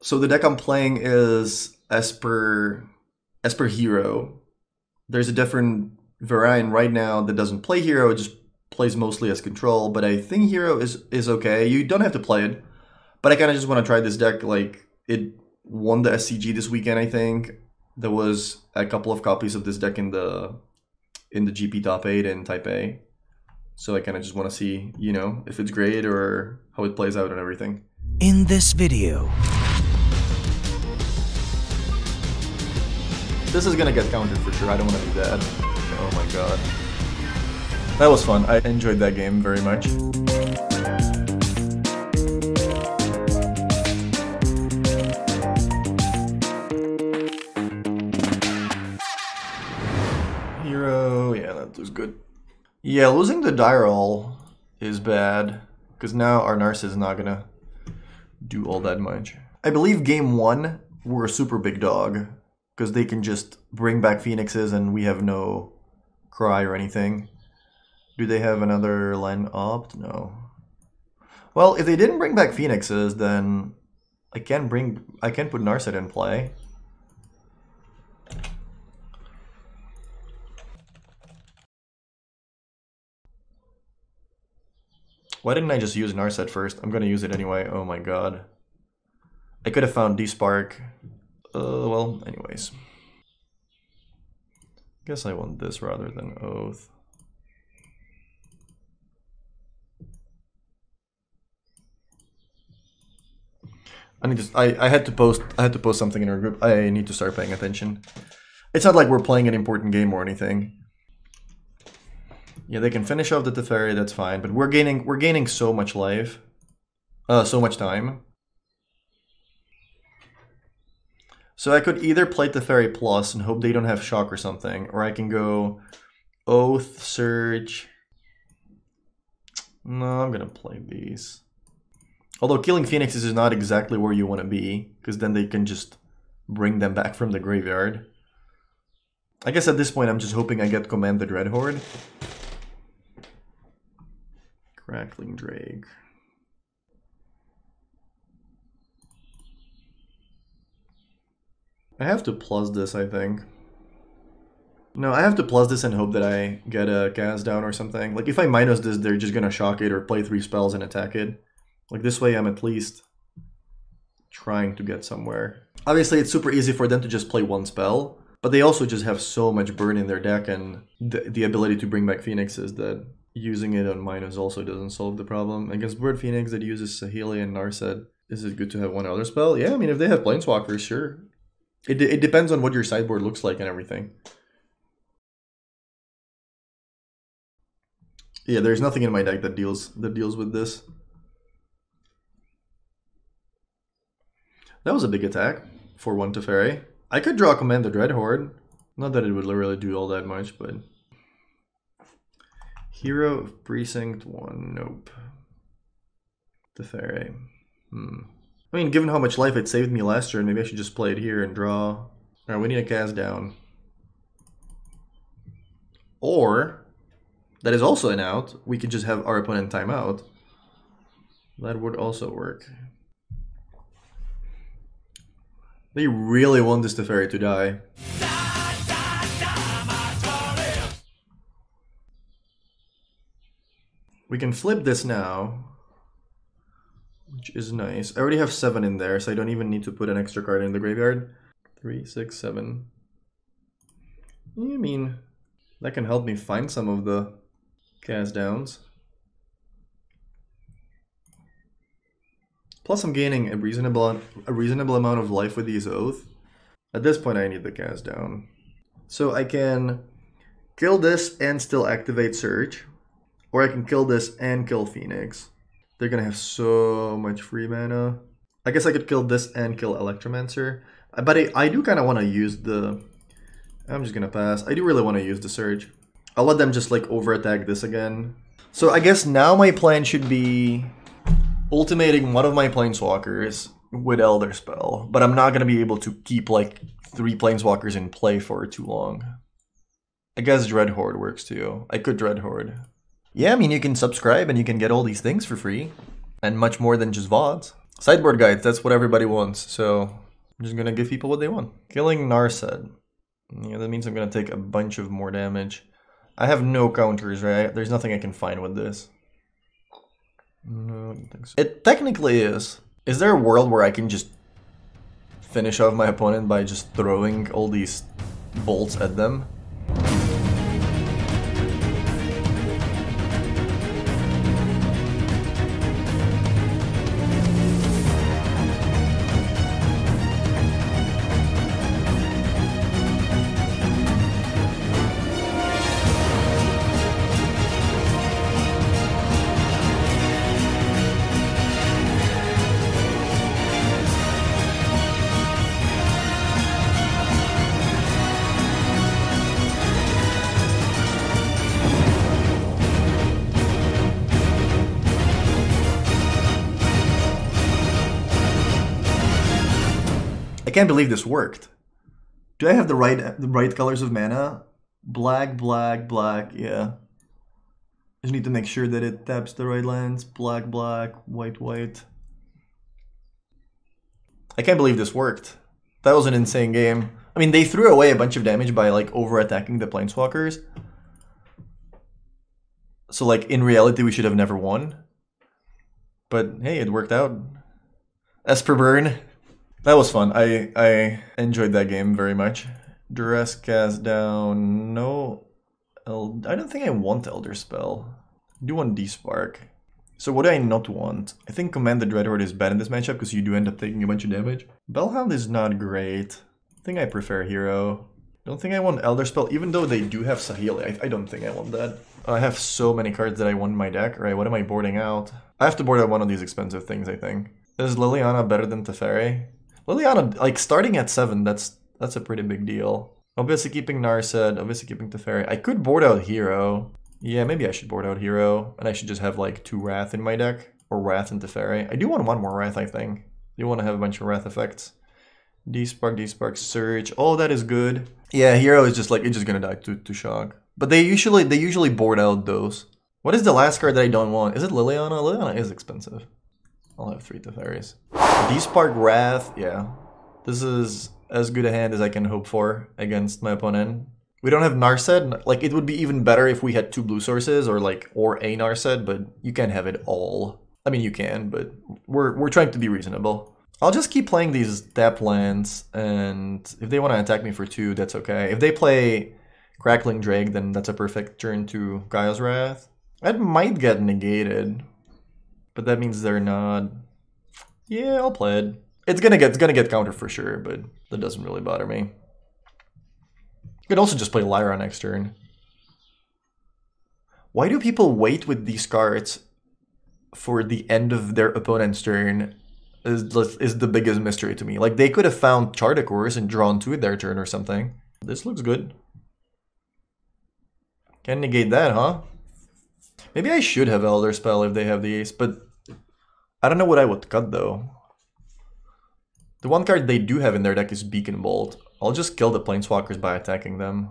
So the deck I'm playing is Esper Hero. There's a different variant right now that doesn't play Hero, it just plays mostly as control, but I think Hero is okay. You don't have to play it, but I kind of just want to try this deck. Like, it won the SCG this weekend, I think. There was a couple of copies of this deck in the GP Top 8 in Taipei. So I kind of just want to see, you know, if it's great or how it plays out and everything. In this video. This is going to get countered for sure. I don't want to do that. Oh my god. That was fun. I enjoyed that game very much. Hero, yeah, that was good. Yeah, losing the Dyrol is bad, because now our Narciss is not gonna do all that much. I believe game one, we're a super big dog, because they can just bring back Phoenixes and we have no cry or anything. Do they have another line Opt? No. Well, if they didn't bring back Phoenixes, then I can put Narset in play. Why didn't I just use Narset first? I'm gonna use it anyway. Oh my god. I could have found D-Spark. Well, anyways. Guess I want this rather than Oath. I had to post something in our group. I need to start paying attention. It's not like we're playing an important game or anything. Yeah, they can finish off the Teferi, that's fine, but we're gaining so much life. So much time. So I could either play Teferi plus and hope they don't have shock or something, or I can go Oath, Surge. No, I'm gonna play these. Although killing Phoenixes is not exactly where you want to be, because then they can just bring them back from the graveyard. I guess at this point I'm just hoping I get Command the Dreadhorde. Crackling Drake. I have to plus this, I think. No, I have to plus this and hope that I get a cast down or something. Like, if I minus this, they're just gonna shock it or play 3 spells and attack it. Like, this way I'm at least trying to get somewhere. Obviously, it's super easy for them to just play 1 spell, but they also just have so much burn in their deck and the ability to bring back Phoenixes that using it on minus also doesn't solve the problem. Against Bird Phoenix that uses Saheeli and Narset, is it good to have one other spell? Yeah, I mean, if they have Planeswalkers, sure. It depends on what your sideboard looks like and everything. Yeah, there's nothing in my deck that deals with this. That was a big attack for 1 Teferi. I could draw Command the Dreadhorde. Not that it would really do all that much, but... Hero of Precinct 1, nope. Teferi. I mean, given how much life it saved me last turn, maybe I should just play it here and draw. Alright, we need a cast down. Or, that is also an out, we could just have our opponent time out. That would also work. They really want this Teferi to die. We can flip this now, which is nice. I already have 7 in there, so I don't even need to put an extra card in the graveyard. 3, 6, 7. I mean, that can help me find some of the cast downs. Plus, I'm gaining a reasonable amount of life with these Oath. At this point, I need the cast down. So I can kill this and still activate Surge. Or I can kill this and kill Phoenix. They're gonna have so much free mana. I guess I could kill this and kill Electromancer. But I do kind of want to use the... I'm just gonna pass. I do really want to use the Surge. I'll let them just like over-attack this again. So I guess now my plan should be... ultimating one of my Planeswalkers with Elder Spell, but I'm not going to be able to keep like 3 Planeswalkers in play for too long. I guess Dreadhorde works too. I could Dreadhorde. Yeah, I mean, you can subscribe and you can get all these things for free, and much more than just VODs. Sideboard guides, that's what everybody wants, so I'm just gonna give people what they want. Killing Narset. Yeah, that means I'm gonna take a bunch of more damage. I have no counters, right? There's nothing I can find with this. No, I don't think so. It technically is. Is there a world where I can just finish off my opponent by just throwing all these bolts at them? I can't believe this worked. Do I have the right colors of mana? Black, black, black, yeah. Just need to make sure that it taps the right lands. Black, black, white, white. I can't believe this worked. That was an insane game. I mean, they threw away a bunch of damage by like over-attacking the planeswalkers. So like in reality we should have never won. But hey, it worked out. Esper Burn. That was fun. I enjoyed that game very much. Duress Cast down. No, I don't think I want Elder Spell. I do want D-Spark. So what do I not want? I think Command the Dreadhorde is bad in this matchup because you do end up taking a bunch of damage. Bellhound is not great. I think I prefer Hero. Don't think I want Elder Spell, even though they do have Saheeli. I don't think I want that. I have so many cards that I want in my deck. Right, what am I boarding out? I have to board out one of these expensive things, I think. Is Liliana better than Teferi? Liliana, like, starting at 7, that's a pretty big deal. Obviously keeping Narset, obviously keeping Teferi. I could board out Hero. Yeah, maybe I should board out Hero, and I should just have, like, 2 Wrath in my deck. Or Wrath and Teferi. I do want one more Wrath, I think. I do want to have a bunch of Wrath effects. D-Spark, D-Spark, Surge. All that is good. Yeah, Hero is just, like, it's just gonna die to shock. But they usually board out those. What is the last card that I don't want? Is it Liliana? Liliana is expensive. I'll have 3 Teferis. D-Spark Wrath, yeah. This is as good a hand as I can hope for against my opponent. We don't have Narset. Like, it would be even better if we had 2 blue sources or a Narset, but you can't have it all. I mean, you can, but we're trying to be reasonable. I'll just keep playing these tap lands, and if they want to attack me for 2, that's okay. If they play Crackling Drake, then that's a perfect turn to Kaya's Wrath. That might get negated. But that means they're not. Yeah, I'll play it. It's gonna get counter for sure, but that doesn't really bother me. You could also just play Lyra next turn. Why do people wait with these cards for the end of their opponent's turn is the biggest mystery to me. Like, they could have found Charter Course and drawn 2 at their turn or something. This looks good. Can't negate that, huh? Maybe I should have Elder Spell if they have the ace, but I don't know what I would cut, though. The one card they do have in their deck is Beacon Bolt. I'll just kill the planeswalkers by attacking them.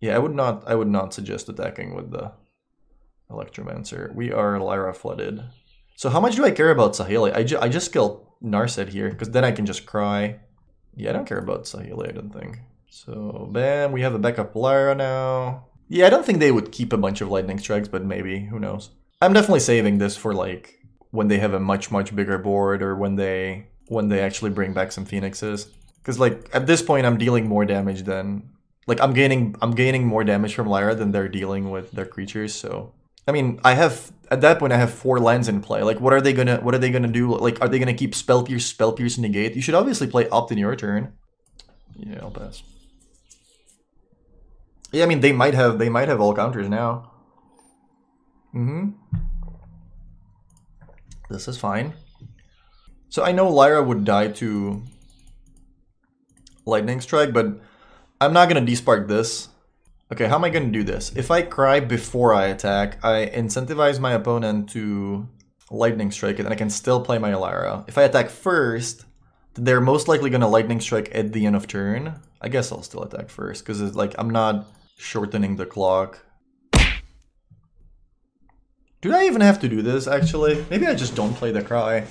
Yeah, I would not suggest attacking with the Electromancer. We are Lyra flooded. So how much do I care about Saheeli? I just kill Narset here, because then I can just cry. Yeah, I don't care about Saheeli, I don't think. So, bam, we have a backup Lyra now. Yeah, I don't think they would keep a bunch of lightning strikes, but maybe, who knows. I'm definitely saving this for, like, when they have a much bigger board, or when they actually bring back some Phoenixes, because like at this point I'm dealing more damage than I'm gaining more damage from Lyra than they're dealing with their creatures. So I mean, I have at that point I have 4 lands in play. Like, what are they gonna do? Like, are they gonna keep Spell Pierce negate? You should obviously play Opt in your turn. Yeah, I'll pass. Yeah, I mean they might have all counters now. This is fine. So I know Lyra would die to Lightning Strike, but I'm not going to D-Spark this. Okay, how am I going to do this? If I cry before I attack, I incentivize my opponent to Lightning Strike it, and I can still play my Lyra. If I attack first, they're most likely going to Lightning Strike at the end of turn. I guess I'll still attack first, because it's like I'm not shortening the clock. Do I even have to do this, actually? Maybe I just don't play the cry.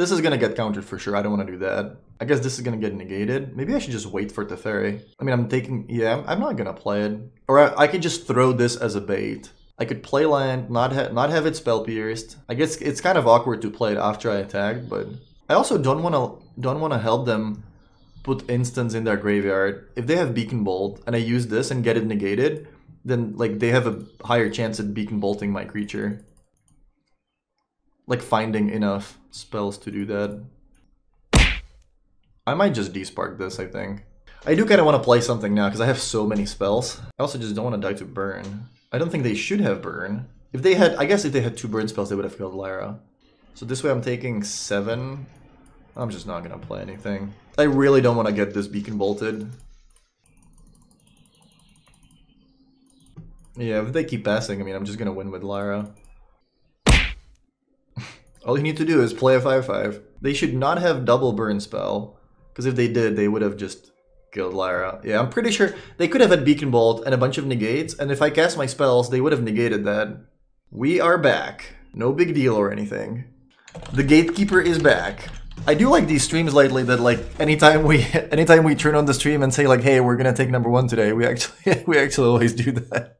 This is going to get countered for sure. I don't want to do that. I guess this is going to get negated. Maybe I should just wait for Teferi. I mean, I'm taking... Yeah, I'm not going to play it. Or I could just throw this as a bait. I could play land, not have it Spell Pierced. I guess it's kind of awkward to play it after I attacked, but... I also don't want to help them put instants in their graveyard. If they have Beacon Bolt, and I use this and get it negated, then like they have a higher chance at Beacon Bolting my creature. Like finding enough spells to do that. I might just D-Spark this, I think. I do kind of want to play something now, because I have so many spells. I also just don't want to die to Burn. I don't think they should have Burn. If they had, I guess if they had two Burn spells, they would have killed Lyra. So this way I'm taking 7. I'm just not going to play anything. I really don't want to get this Beacon Bolted. Yeah, if they keep passing, I mean, I'm just going to win with Lyra. All you need to do is play a 5-5. They should not have double Burn spell, because if they did, they would have just killed Lyra. Yeah, I'm pretty sure they could have had Beacon Bolt and a bunch of negates, and if I cast my spells, they would have negated that. We are back. No big deal or anything. The Gatekeeper is back. I do like these streams lately that like anytime we turn on the stream and say like, hey, we're gonna take number 1 today, we actually always do that.